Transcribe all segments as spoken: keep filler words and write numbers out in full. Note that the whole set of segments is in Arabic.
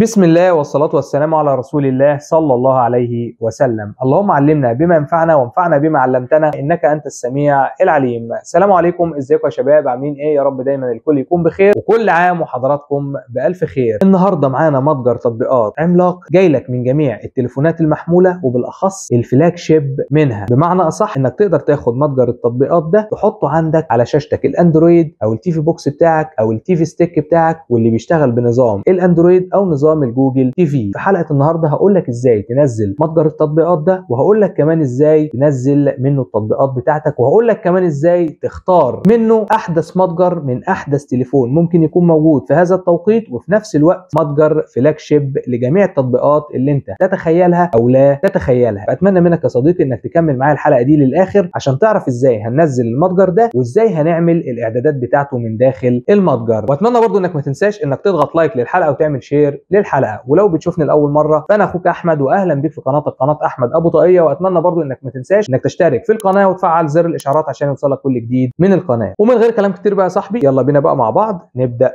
بسم الله والصلاة والسلام على رسول الله صلى الله عليه وسلم. اللهم علمنا بما ينفعنا وانفعنا بما علمتنا إنك أنت السميع العليم. السلام عليكم، ازيكم يا شباب، عاملين ايه؟ يا رب دايما الكل يكون بخير وكل عام وحضراتكم بألف خير. النهارده معانا متجر تطبيقات عملاق جاي لك من جميع التليفونات المحمولة وبالأخص الفلاج شيب منها، بمعنى أصح إنك تقدر تاخد متجر التطبيقات ده تحطه عندك على شاشتك الأندرويد أو التيفي بوكس بتاعك أو التيفي ستيك بتاعك، واللي بيشتغل بنظام الأندرويد أو نظام الجوجل تي في. في حلقه النهارده هقول لك ازاي تنزل متجر التطبيقات ده، وهقول لك كمان ازاي تنزل منه التطبيقات بتاعتك، وهقول لك كمان ازاي تختار منه احدث متجر من احدث تليفون ممكن يكون موجود في هذا التوقيت، وفي نفس الوقت متجر فلاج شيب لجميع التطبيقات اللي انت تتخيلها او لا تتخيلها. فاتمنى منك يا صديقي انك تكمل معايا الحلقه دي للاخر عشان تعرف ازاي هننزل المتجر ده وازاي هنعمل الاعدادات بتاعته من داخل المتجر. واتمنى برضو انك ما تنساش انك تضغط لايك للحلقه وتعمل شير الحلقه. ولو بتشوفني لاول مره فانا اخوك احمد، واهلا بيك في قناتك قناه احمد ابو طاقيه. واتمنى برضو انك ما تنساش انك تشترك في القناه وتفعل زر الاشعارات عشان يوصلك كل جديد من القناه. ومن غير كلام كتير بقى يا صاحبي، يلا بينا بقى مع بعض نبدا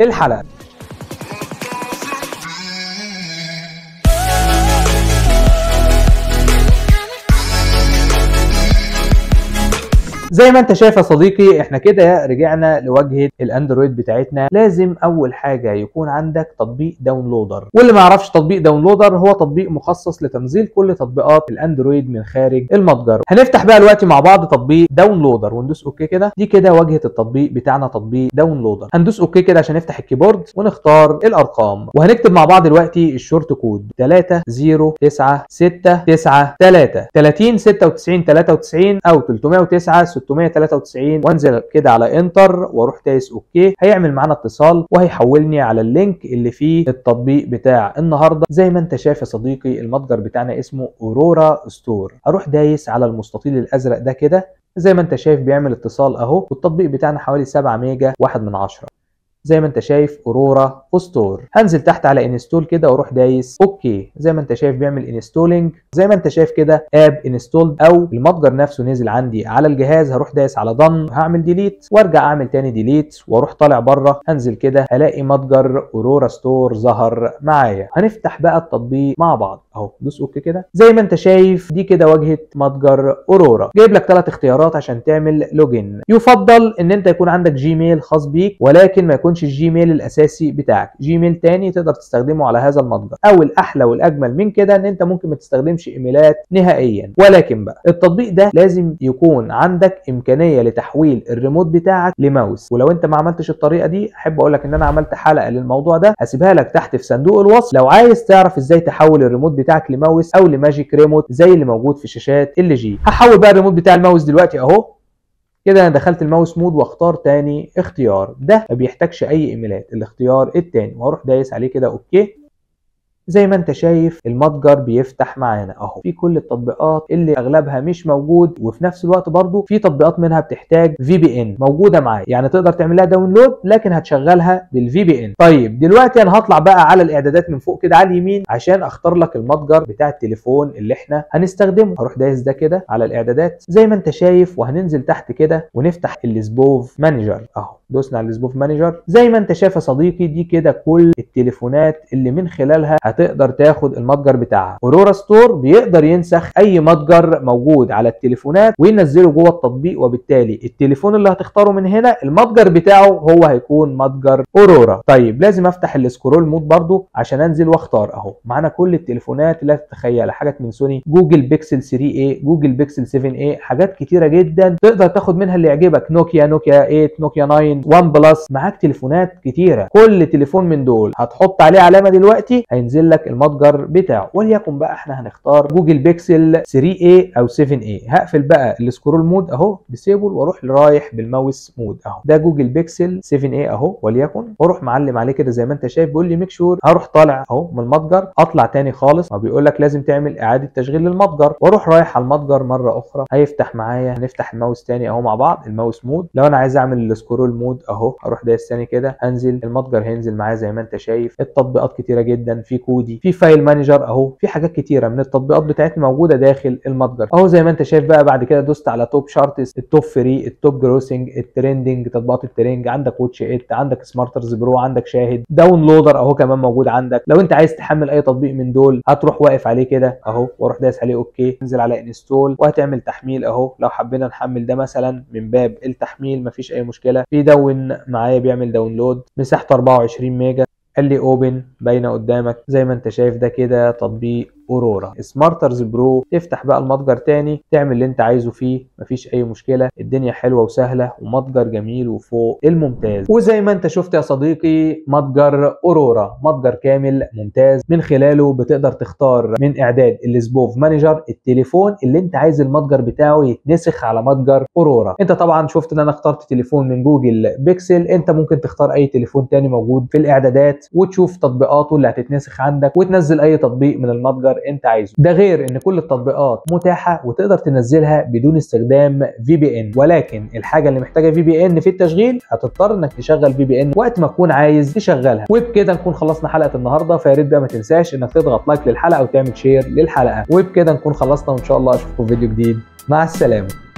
الحلقه. زي ما انت شايف يا صديقي احنا كده رجعنا لواجهه الاندرويد بتاعتنا. لازم اول حاجه يكون عندك تطبيق داونلودر، واللي ما يعرفش تطبيق داونلودر هو تطبيق مخصص لتنزيل كل تطبيقات الاندرويد من خارج المتجر. هنفتح بقى دلوقتي مع بعض تطبيق داونلودر وندوس اوكي كده. دي كده واجهه التطبيق بتاعنا تطبيق داونلودر. هندوس اوكي كده عشان نفتح الكيبورد ونختار الارقام، وهنكتب مع بعض دلوقتي الشورت كود ثلاثة صفر تسعة ستة تسعة ثلاثة ثلاثين ستة وتسعين ثلاثة وتسعين او ثلاثمية وتسعة ستمية ثلاثة وتسعين، وانزل كده على انتر واروح تايس اوكي. هيعمل معانا اتصال وهيحولني على اللينك اللي فيه التطبيق بتاع النهارده. زي ما انت شايف يا صديقي المتجر بتاعنا اسمه اورورا ستور. اروح دايس على المستطيل الازرق ده كده، زي ما انت شايف بيعمل اتصال اهو، والتطبيق بتاعنا حوالي سبعة ميجا واحد من عشرة. زي ما انت شايف اورورا ستور. هنزل تحت على انستول كده واروح دايس اوكي. زي ما انت شايف بيعمل انستولينج. زي ما انت شايف كده اب انستولد او المتجر نفسه نزل عندي على الجهاز. هروح دايس على دن، هعمل ديليت وارجع اعمل تاني ديليت واروح طالع بره. هنزل كده هلاقي متجر اورورا ستور ظهر معايا. هنفتح بقى التطبيق مع بعض اهو، دوس اوكي كده. زي ما انت شايف دي كده واجهه متجر اورورا. جايب لك ثلاث اختيارات عشان تعمل لوجن. يفضل ان انت يكون عندك جيميل خاص بيك، ولكن ما يكون يكونش الجيميل الاساسي بتاعك، جيميل تاني تقدر تستخدمه على هذا المتجر. او الاحلى والاجمل من كده ان انت ممكن ما تستخدمش ايميلات نهائيا. ولكن بقى التطبيق ده لازم يكون عندك امكانيه لتحويل الريموت بتاعك لماوس. ولو انت ما عملتش الطريقه دي احب اقول لك ان انا عملت حلقه للموضوع ده، هسيبها لك تحت في صندوق الوصف لو عايز تعرف ازاي تحول الريموت بتاعك لماوس او لماجيك ريموت زي اللي موجود في شاشات ال جي. هحول بقى الريموت بتاع الماوس دلوقتي اهو كده. انا دخلت الماوس مود واختار تاني اختيار، ده ما بيحتاجش اي ايميلات الاختيار التاني، واروح دايس عليه كده اوكي. زي ما انت شايف المتجر بيفتح معانا اهو، في كل التطبيقات اللي اغلبها مش موجود، وفي نفس الوقت برضو في تطبيقات منها بتحتاج في بي ان موجوده معايا، يعني تقدر تعمل لها داونلود لكن هتشغلها بالفي بي ان. طيب دلوقتي انا هطلع بقى على الاعدادات من فوق كده على اليمين عشان اختار لك المتجر بتاع التليفون اللي احنا هنستخدمه. هروح دايس ده كده على الاعدادات زي ما انت شايف، وهننزل تحت كده ونفتح السبوف مانجر اهو. دوسنا على السبوف مانجر. زي ما انت شايف يا صديقي دي كده كل التليفونات اللي من خلالها تقدر تاخد المتجر بتاعها. اورورا ستور بيقدر ينسخ اي متجر موجود على التليفونات وينزله جوه التطبيق، وبالتالي التليفون اللي هتختاره من هنا المتجر بتاعه هو هيكون متجر اورورا. طيب لازم افتح السكرول مود برضو عشان انزل واختار اهو. معانا كل التليفونات اللي هتتخيلها، حاجات من سوني، جوجل بيكسل ثري ايه، جوجل بيكسل سفن ايه، حاجات كتيره جدا تقدر تاخد منها اللي يعجبك. نوكيا، نوكيا ايت، نوكيا ناين، وان بلس، معاك تليفونات كتيره. كل تليفون من دول هتحط عليه علامه دلوقتي هينزل لك المتجر بتاعه. وليكن بقى احنا هنختار جوجل بيكسل ثري ايه او سفن ايه. هقفل بقى السكرول مود اهو ديسيبل واروح رايح بالماوس مود اهو. ده جوجل بيكسل سفن ايه اهو وليكن، واروح معلم عليه كده زي ما انت شايف بيقول لي ميك شور. هروح طالع اهو من المتجر، اطلع تاني خالص ما بيقول لك لازم تعمل اعاده تشغيل للمتجر، واروح رايح على المتجر مره اخرى. هيفتح معايا، هنفتح الماوس تاني اهو مع بعض الماوس مود. لو انا عايز اعمل السكرول مود موجود اهو. هروح دايس ثاني كده، هنزل المتجر هينزل معايا زي ما انت شايف. التطبيقات كتيره جدا، في كودي، في فايل مانجر اهو، في حاجات كتيره من التطبيقات بتاعتنا موجوده داخل المتجر اهو زي ما انت شايف. بقى بعد كده دوست على توب شارتس، التوب فري، التوب جروسنج، الترندنج، تطبيقات الترند، عندك واتش إت، عندك سمارترز برو، عندك شاهد، داونلودر اهو كمان موجود عندك. لو انت عايز تحمل اي تطبيق من دول هتروح واقف عليه كده اهو، واروح دايس عليه اوكي، انزل على انستول وهتعمل تحميل اهو. لو حبينا نحمل ده مثلا من باب التحميل مفيش اي مشكله، بيدون معايا بيعمل داونلود، مساحته أربعة وعشرين ميجا، قال لي اوبن، باينه قدامك زي ما انت شايف. ده كده تطبيق اورورا. سمارترز برو تفتح بقى المتجر تاني، تعمل اللي انت عايزه فيه مفيش اي مشكله، الدنيا حلوه وسهله ومتجر جميل وفوق الممتاز. وزي ما انت شفت يا صديقي متجر اورورا متجر كامل ممتاز، من خلاله بتقدر تختار من اعداد السبوف مانجر التليفون اللي انت عايز المتجر بتاعه يتنسخ على متجر اورورا. انت طبعا شفت ان انا اخترت تليفون من جوجل بيكسل، انت ممكن تختار اي تليفون تاني موجود في الاعدادات وتشوف تطبيقاته اللي هتتنسخ عندك وتنزل اي تطبيق من المتجر انت عايزه. ده غير ان كل التطبيقات متاحه وتقدر تنزلها بدون استخدام في بي ان، ولكن الحاجه اللي محتاجه في بي ان في التشغيل هتضطر انك تشغل في بي ان وقت ما تكون عايز تشغلها. وبكده نكون خلصنا حلقه النهارده، فيا ريت بقى ما تنساش انك تضغط لايك للحلقه وتعمل شير للحلقه. وبكده نكون خلصنا، وان شاء الله اشوفكم في فيديو جديد. مع السلامه.